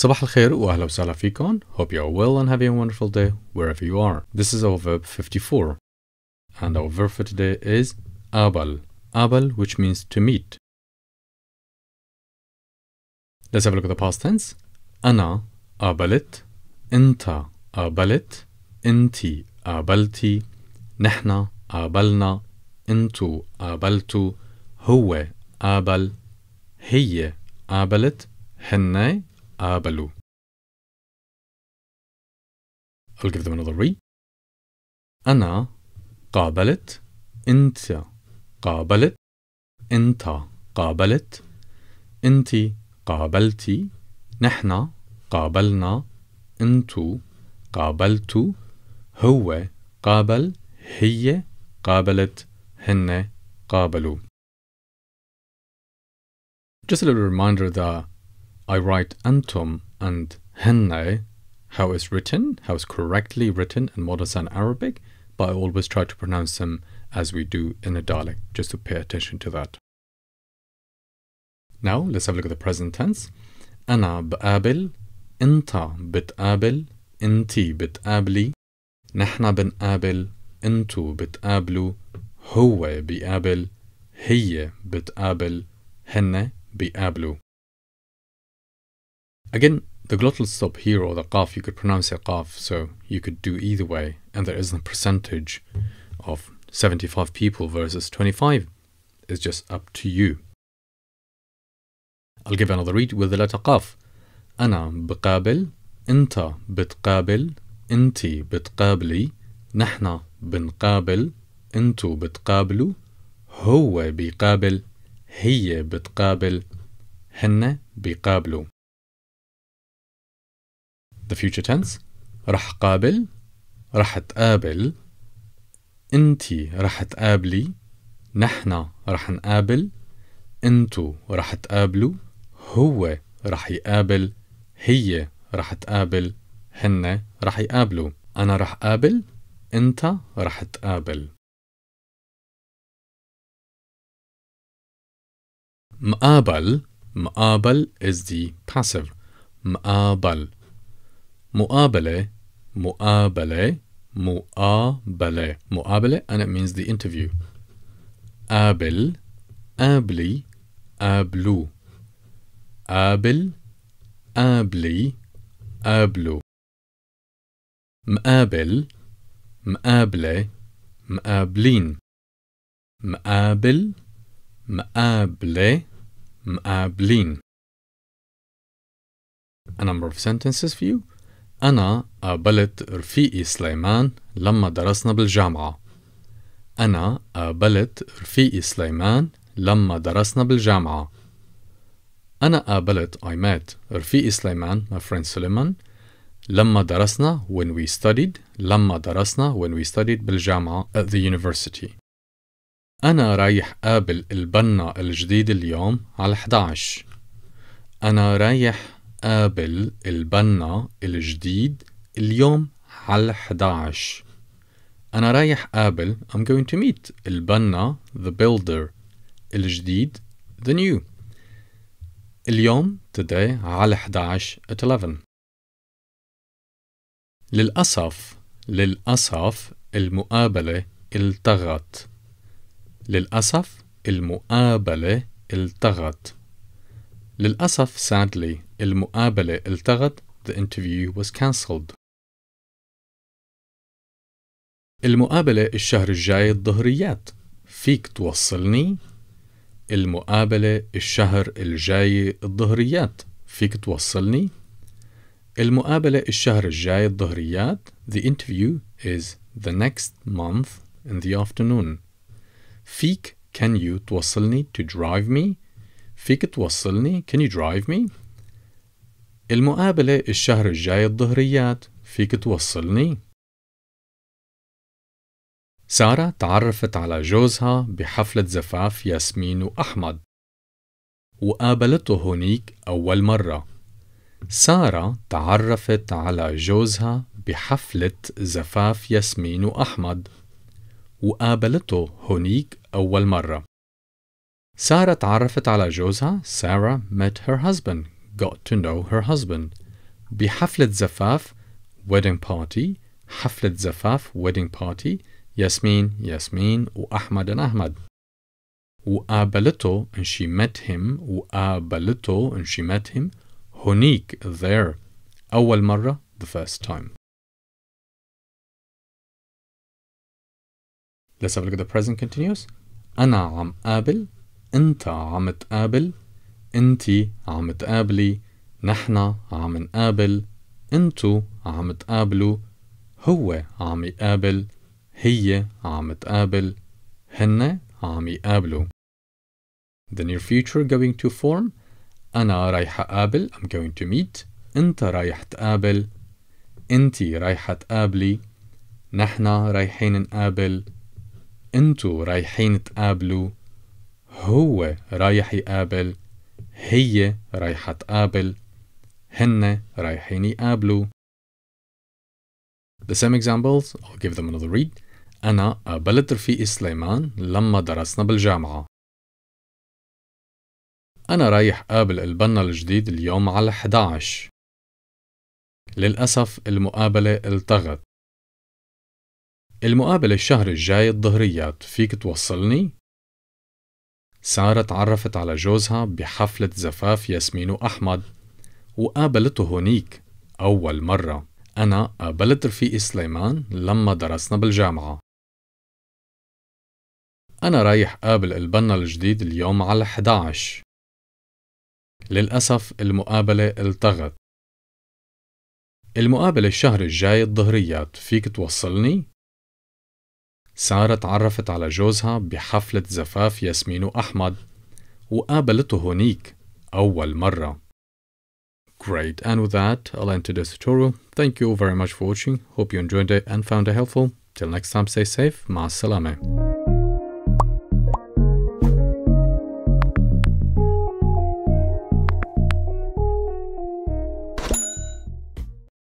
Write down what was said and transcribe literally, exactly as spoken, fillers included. صباح الخير واهلا وسهلا فيكم. Hope you are well and having a wonderful day wherever you are. This is our verb fifty-four and our verb for today is قابل. قابل, which means to meet. Let's have a look at the past tense. أنا قابلت, أنت قابلت, أنتي قابلتي, نحن قابلنا, أنتو قابلتو, هو قابل, هي قابلت, هن قابلوا. I'll give them another read. أنا قابلت, أنت قابلت, أنت قابلت, أنتي قابلتي, نحن قابلنا, أنتو قابلتو, هو قابل, هي قابلت, هن قابلوا. Just a little reminder that I write أنتم and هن how it's written, how it's correctly written in modern and Arabic, but I always try to pronounce them as we do in a dialect, just to pay attention to that. Now let's have a look at the present tense. أنا بقابل, أنت بتقابل, أنتي بتقابلي, نحن بنقابل, أنتو بتقابلوا, هو بيقابل, هي بتقابل, هن بيقابلوا. Again, the glottal stop here or the qaf, you could pronounce it qaf, so you could do either way, and there isn't a percentage of seventy-five people versus twenty-five. It's just up to you. I'll give another read with the letter qaf. أنا بقابل, أنت بتقابل, أنتي بتقابلي, نحن بنقابل, أنتو بتقابلوا, هو بيقابل, هي بتقابل, هن بيقابلوا. The future tense. رح قابل, رح تقابل, انتي رح تقابلي, نحن رح نقابل, انتو رح تقابلوا, هو رح يقابل, هي رح تقابل, هن رح يقابلوا. أنا رح قابل, انت رح تقابل. مقابل. مقابل is the passive. مقابل. مقابلة, مقابلة, مقابلة, مقابلة, and it means the interview. قابل, قابلي, قابلوا, قابل, قابلي, قابلوا. مقابل, مقابلة, مقابلين, مقابل, مقابلة, مقابلين. A number of sentences for you. أنا قابلت رفيقي سليمان لما درسنا بالجامعة. أنا قابلت رفيقي سليمان لما درسنا بالجامعة. أنا قابلت I met رفيقي سليمان, my friend سليمان, لما درسنا when we studied, لما درسنا when we studied بالجامعة at the university. أنا رايح قابل البنا الجديد اليوم على الحادي عشر. أنا رايح قابل البنا الجديد اليوم على الحادي عشر. أنا رايح قابل, I'm going to meet, البنا, the builder, الجديد, the new. اليوم, today, على الحادي عشر, at eleven. للأسف, للأسف, المقابلة التغت. للأسف, المقابلة التغت. للأسف, sadly, المقابلة التغت, the interview was cancelled. المقابلة الشهر الجاي الظهريات, فيك توصلني؟ المقابلة الشهر الجاي الظهريات, فيك توصلني؟ المقابلة الشهر الجاي الظهريات, the interview is the next month in the afternoon. فيك, can you توصلني, to drive me? فيك توصلني, can you drive me? المقابلة الشهر الجاي الظهريات, فيك توصلني؟ سارة تعرفت على جوزها بحفلة زفاف ياسمين وأحمد وقابلته هونيك أول مرة. سارة تعرفت على جوزها بحفلة زفاف ياسمين وأحمد وقابلته هونيك أول مرة. سارة تعرفت على جوزها, Sarah met her husband, got to know her husband. بحفلة زفاف wedding party. حفلة زفاف wedding party. ياسمين ياسمين وأحمد and أحمد. وقابلته and she met him. وقابلته and she met him. هونيك there. أول مرة the first time. Let's have a look at the present continuous. أنا عم قابل. أنت عم تقابل. أنتي عم تقابلي. نحنا عم نقابل. أنتو عم تقابلوا. هو عم يقابل. هي عم تقابل. هن عم يقابلوا. The near future going to form. أنا رايح أقابل. I'm going to meet. أنت رايح تقابل. أنتي رايحة تقابلي. نحنا رايحين نقابل. أنتو رايحين تقابلوا. هو رايح يقابل. هي رايحة تقابل. هن رايحين يقابلوا. The same examples, I'll give them another read. أنا قابلت رفيقي سليمان لما درسنا بالجامعة. أنا رايح قابل البنا الجديد اليوم على الحادي عشر. للأسف المقابلة التغت. المقابلة الشهر الجاي الظهريات، فيك توصلني؟ سارة تعرفت على جوزها بحفلة زفاف ياسمين وأحمد، وقابلته هونيك أول مرة. أنا قابلت رفيقي سليمان لما درسنا بالجامعة. أنا رايح قابل البنا الجديد اليوم على الحادي عشر. للأسف المقابلة التغت. المقابلة الشهر الجاي الظهريات، فيك توصلني؟ سارة تعرفت على جوزها بحفلة زفاف ياسمين وأحمد، وقابلته هونيك أول مرة. Great, and with that, I'll end today's tutorial. Thank you very much for watching. Hope you enjoyed it and found it helpful. Till next time, stay safe. مع السلامة.